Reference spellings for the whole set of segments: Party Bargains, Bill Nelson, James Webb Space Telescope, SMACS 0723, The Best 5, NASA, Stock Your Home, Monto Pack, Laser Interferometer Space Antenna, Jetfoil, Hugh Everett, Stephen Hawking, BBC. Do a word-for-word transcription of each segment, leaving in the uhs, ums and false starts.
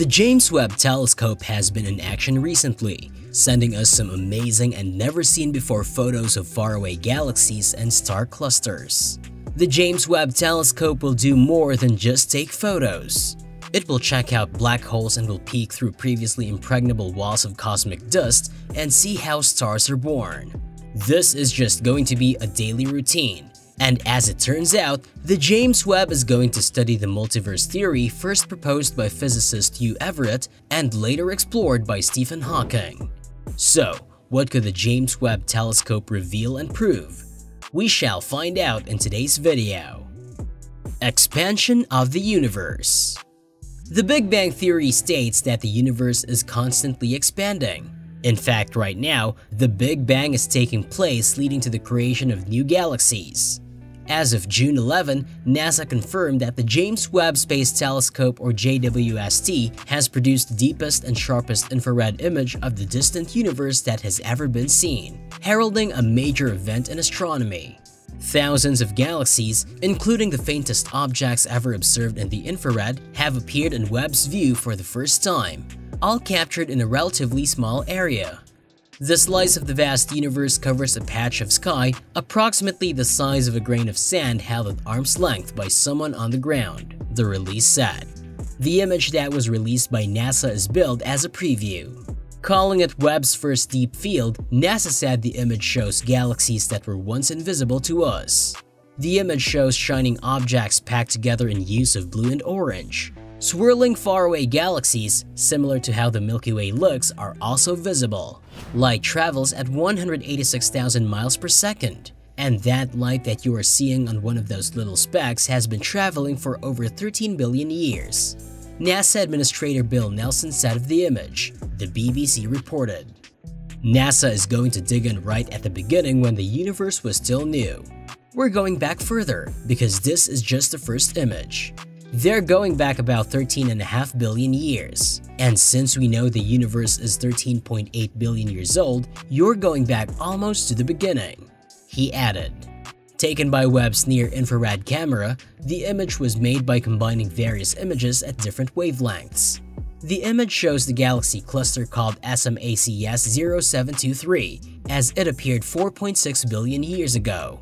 The James Webb Telescope has been in action recently, sending us some amazing and never-seen-before photos of faraway galaxies and star clusters. The James Webb Telescope will do more than just take photos. It will check out black holes and will peek through previously impregnable walls of cosmic dust and see how stars are born. This is just going to be a daily routine. And as it turns out, the James Webb is going to study the multiverse theory first proposed by physicist Hugh Everett and later explored by Stephen Hawking. So, what could the James Webb Telescope reveal and prove? We shall find out in today's video. Expansion of the universe. The Big Bang Theory states that the universe is constantly expanding. In fact, right now, the Big Bang is taking place, leading to the creation of new galaxies. As of June eleventh, NASA confirmed that the James Webb Space Telescope, or J W S T, has produced the deepest and sharpest infrared image of the distant universe that has ever been seen, heralding a major event in astronomy. Thousands of galaxies, including the faintest objects ever observed in the infrared, have appeared in Webb's view for the first time, all captured in a relatively small area. The slice of the vast universe covers a patch of sky approximately the size of a grain of sand held at arm's length by someone on the ground, the release said. The image that was released by NASA is billed as a preview. Calling it Webb's first deep field, NASA said the image shows galaxies that were once invisible to us. The image shows shining objects packed together in hues of blue and orange. Swirling faraway galaxies, similar to how the Milky Way looks, are also visible. Light travels at one hundred eighty-six thousand miles per second, and that light that you are seeing on one of those little specks has been traveling for over thirteen billion years. NASA Administrator Bill Nelson said of the image, the B B C reported. NASA is going to dig in right at the beginning when the universe was still new. We're going back further, because this is just the first image. They're going back about thirteen and a half billion years. And since we know the universe is thirteen point eight billion years old, you're going back almost to the beginning, he added. Taken by Webb's near-infrared camera, the image was made by combining various images at different wavelengths. The image shows the galaxy cluster called S M A C S zero seven two three, as it appeared four point six billion years ago.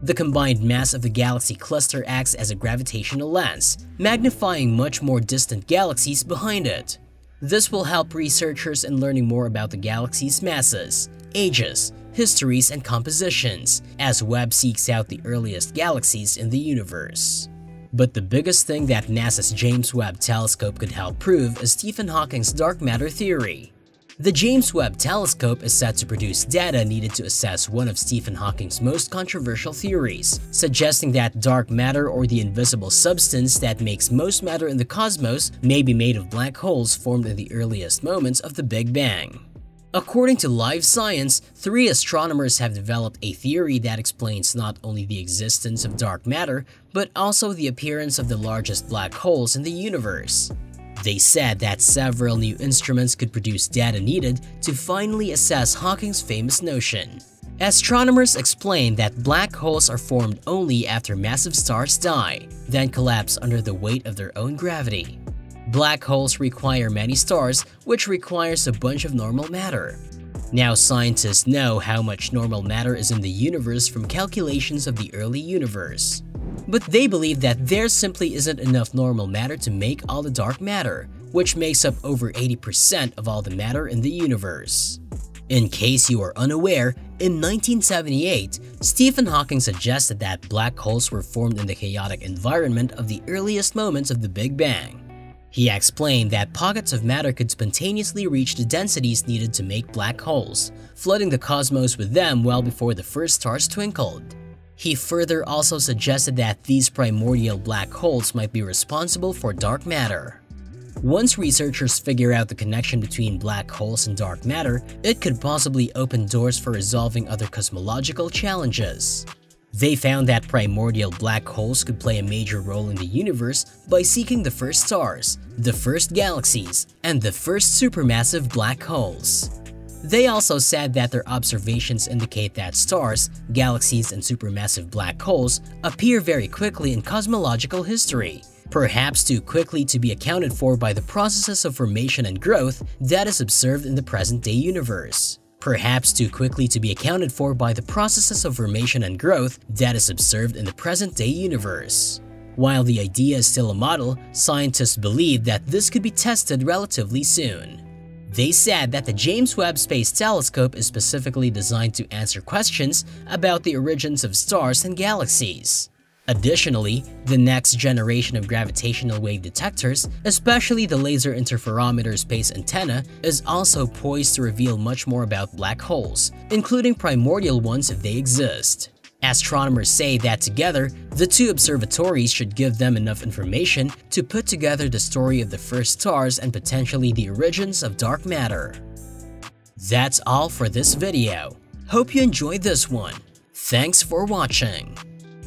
The combined mass of the galaxy cluster acts as a gravitational lens, magnifying much more distant galaxies behind it. This will help researchers in learning more about the galaxy's masses, ages, histories, and compositions, as Webb seeks out the earliest galaxies in the universe. But the biggest thing that NASA's James Webb Telescope could help prove is Stephen Hawking's dark matter theory. The James Webb Telescope is set to produce data needed to assess one of Stephen Hawking's most controversial theories, suggesting that dark matter, or the invisible substance that makes most matter in the cosmos, may be made of black holes formed in the earliest moments of the Big Bang. According to Live Science, three astronomers have developed a theory that explains not only the existence of dark matter, but also the appearance of the largest black holes in the universe. They said that several new instruments could produce data needed to finally assess Hawking's famous notion. Astronomers explained that black holes are formed only after massive stars die, then collapse under the weight of their own gravity. Black holes require many stars, which requires a bunch of normal matter. Now scientists know how much normal matter is in the universe from calculations of the early universe. But they believe that there simply isn't enough normal matter to make all the dark matter, which makes up over eighty percent of all the matter in the universe. In case you are unaware, in nineteen seventy-eight, Stephen Hawking suggested that black holes were formed in the chaotic environment of the earliest moments of the Big Bang. He explained that pockets of matter could spontaneously reach the densities needed to make black holes, flooding the cosmos with them well before the first stars twinkled. He further also suggested that these primordial black holes might be responsible for dark matter. Once researchers figure out the connection between black holes and dark matter, it could possibly open doors for resolving other cosmological challenges. They found that primordial black holes could play a major role in the universe by seeking the first stars, the first galaxies, and the first supermassive black holes. They also said that their observations indicate that stars, galaxies, and supermassive black holes appear very quickly in cosmological history, perhaps too quickly to be accounted for by the processes of formation and growth that is observed in the present-day universe. Perhaps too quickly to be accounted for by the processes of formation and growth that is observed in the present-day universe. While the idea is still a model, scientists believe that this could be tested relatively soon. They said that the James Webb Space Telescope is specifically designed to answer questions about the origins of stars and galaxies. Additionally, the next generation of gravitational wave detectors, especially the Laser Interferometer Space Antenna, is also poised to reveal much more about black holes, including primordial ones if they exist. Astronomers say that together, the two observatories should give them enough information to put together the story of the first stars and potentially the origins of dark matter. That's all for this video. Hope you enjoyed this one. Thanks for watching.